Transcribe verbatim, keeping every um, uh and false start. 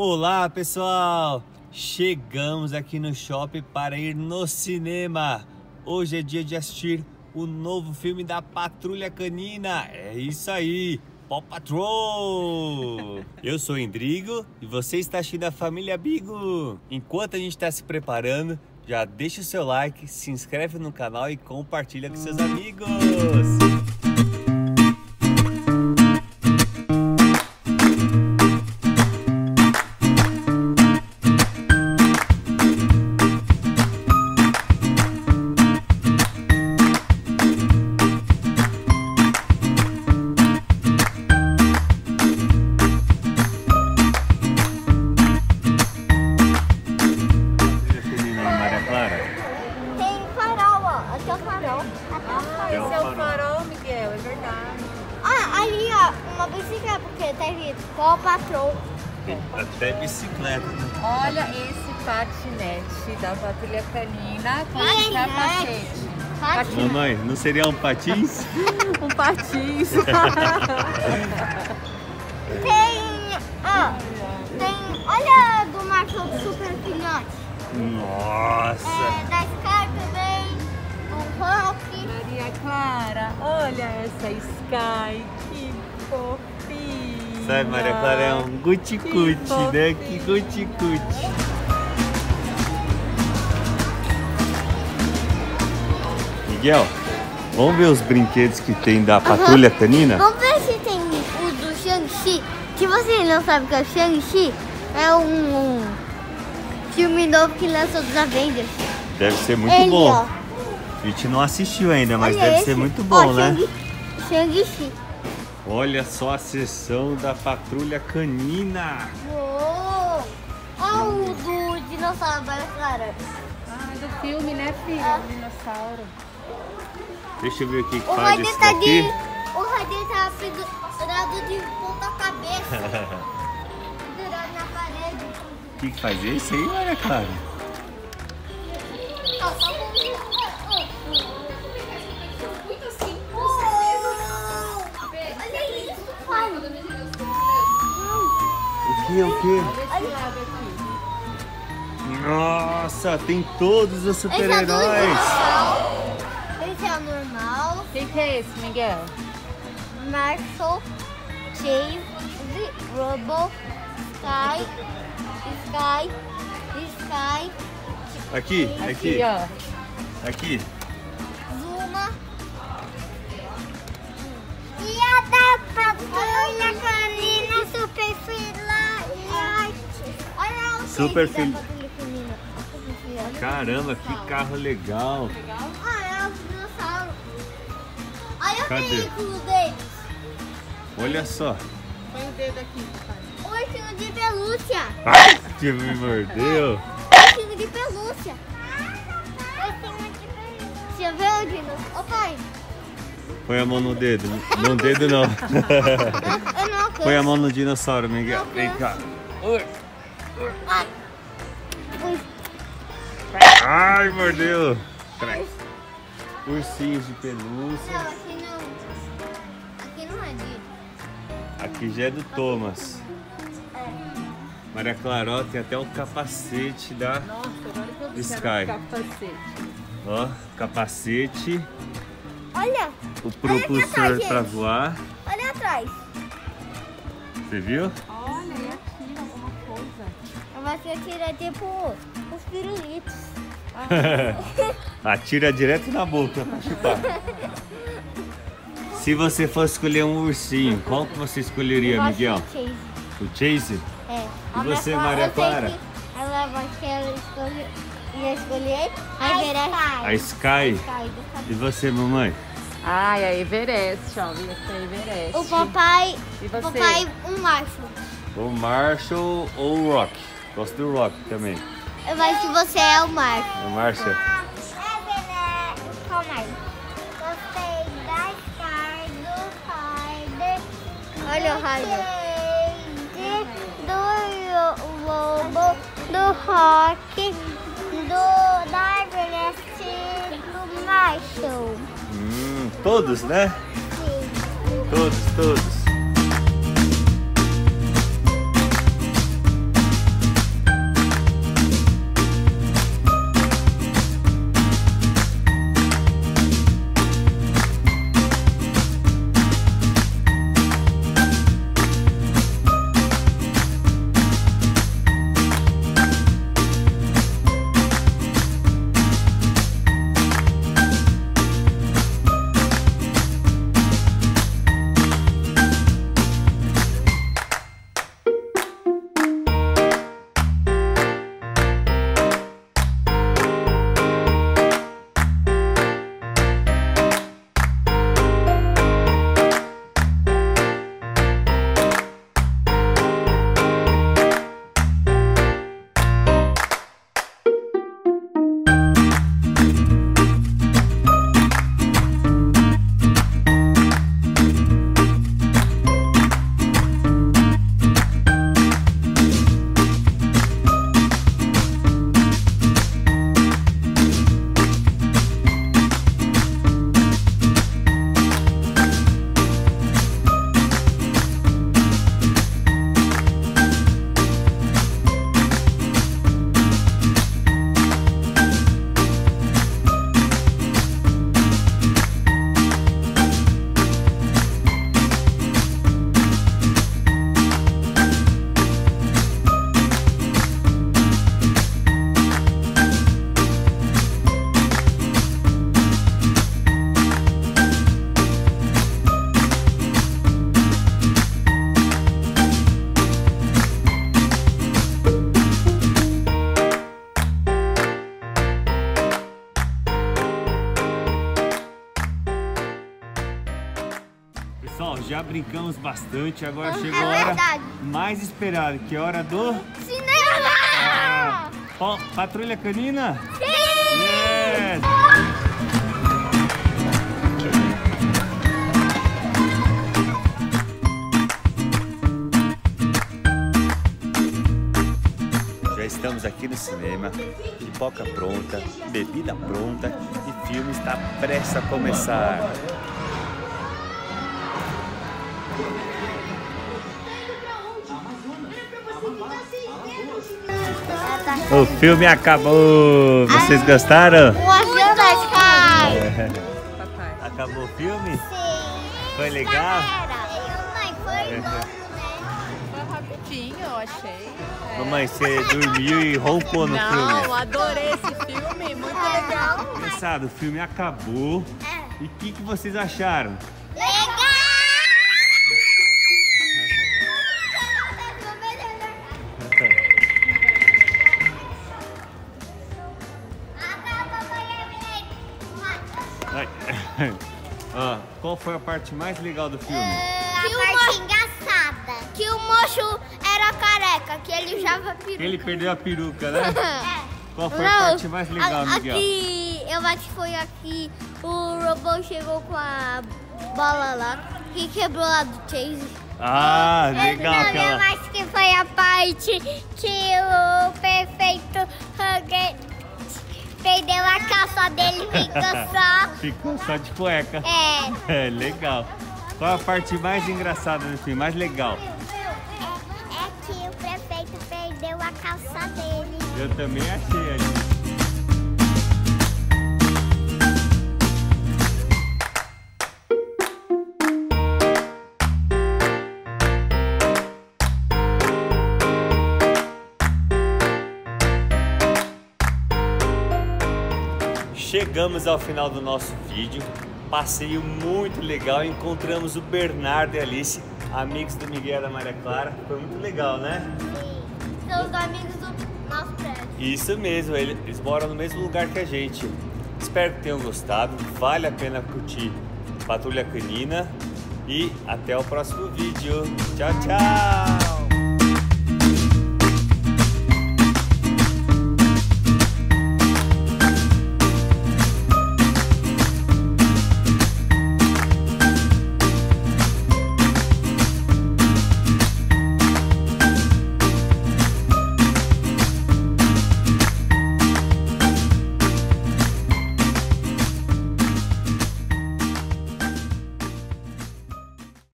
Olá pessoal, chegamos aqui no shopping para ir no cinema. Hoje é dia de assistir o novo filme da Patrulha Canina, é isso aí, Paw Patrol. Eu sou o Endrigo e você está assistindo a Família Bigo. Enquanto a gente está se preparando, já deixa o seu like, se inscreve no canal e compartilha com seus amigos. Até bicicleta, né? Olha esse patinete da Patrulha Canina com um capacete. Patinete. Mamãe, não seria um patins? um patins. tem, ó, tem, olha a do Marshall do Super Filhote. Nossa. É, da Sky também, do Rocky. Maria Clara, olha essa Sky, que fofa. Sabe, Maria Clara é um guti-guti, né? Que guti-guti. Miguel, vamos ver os brinquedos que tem da Patrulha uhum. Canina? Vamos ver se tem o do Shang-Chi. Se você não sabe que é o Shang-Chi, é um, um filme novo que lançou dos Avengers. Deve ser muito Ele, bom. Ó. A gente não assistiu ainda, mas Olha deve esse. ser muito bom, oh, né? Shang-Chi. Olha só a sessão da Patrulha Canina. Uou! Olha o do dinossauro, Maria Clara. Ah, do filme, né, filha? Ah. O dinossauro. Deixa eu ver o que faz esse daqui. O Ryder tá pendurado de ponta cabeça. Pendurado na parede. O que, que faz esse aí, Maria Clara? Ah, só um... O que é o que? Nossa, tem todos os super-heróis. Esse é o normal. O que, que é esse, Miguel? Marshall, James, Robo, Sky, Sky, Sky. Aqui, aqui. Aqui, ó. Aqui. Zuma. E a da Patrulha Canina Super Filhote. Olha o Super Filhote. Caramba, que carro legal. Olha o dinossauro. Olha o veículo deles. Olha só. Põe o dedo aqui, papai. Ursinho de pelúcia. Ah, que me mordeu. Ursinho de pelúcia. Ursinho de pelúcia. Deixa eu ver o dinossauro. Ô pai. Põe a mão no dedo. No dedo não. Eu não alcanço. Põe a mão no dinossauro, Miguel. Vem cá. Ai, mordeu. Ursinhos de pelúcia. Não, aqui não. Aqui não é de... Aqui já é do Thomas. É. Maria Clarota tem até o capacete da Nossa, agora que eu do Sky. Capacete. Ó, capacete. Olha! O propulsor para voar. Olha atrás. Você viu? Olha, e aqui alguma coisa. Eu acho que atira tipo os pirulitos. Atira direto na boca pra chupar. Se você fosse escolher um ursinho, qual que você escolheria, Miguel? O Chase. O Chase? É. E você, Maria Clara? Ela vai querer escolher. Ia escolher a Everest. A Sky. E você, mamãe? Ai, a Everest, ó. Everest. O papai. E você? Papai, o Marshall. O Marshall ou o Rock? Gosto do Rock também. Eu acho que você é o Marshall. O Marshall? Ah, Everest. Qual mais? Gostei da Sky, do Ryder. Olha o Ryder. Do Robo, do Rock. Do da Everest do Marshall. Hum, todos, né? Sim. Todos, todos. brincamos bastante, agora é chegou a hora verdade. mais esperada, que é a hora do... cinema! Ah, Patrulha Canina? Sim! Yes. Já estamos aqui no cinema, pipoca pronta, bebida pronta e o filme está prestes a começar. O filme acabou! Vocês gostaram? O avião da Sky! Acabou o filme? Sim! Foi legal? Mãe, foi bom, né? Foi rapidinho, eu achei. É. Mamãe, você dormiu e roncou no Não, filme. Não, adorei esse filme, muito é. legal. Engraçado, o filme acabou. É. E o que, que vocês acharam? Ah, qual foi a parte mais legal do filme? Uh, que a parte mo... engraçada. Que o mocho era careca, que ele usava peruca. Ele perdeu a peruca, né? É. Qual foi Não, a parte mais legal, a, Miguel? Aqui, eu acho que foi aqui o robô chegou com a bola lá e quebrou a do Chase. Ah, eu, legal. Não, aquela... Eu acho que foi a parte que o perfeito Hugger... perdeu a calça dele, ficou só... ficou só de cueca. É. É, legal. Qual a parte mais engraçada do filme, mais legal? É, é que o prefeito perdeu a calça dele. Eu também achei, aí. Chegamos ao final do nosso vídeo, passeio muito legal, encontramos o Bernardo e a Alice, amigos do Miguel e da Maria Clara, foi muito legal, né? Sim, são os amigos do nosso prédio. Isso mesmo, eles moram no mesmo lugar que a gente. Espero que tenham gostado, vale a pena curtir Patrulha Canina e até o próximo vídeo. Tchau, tchau!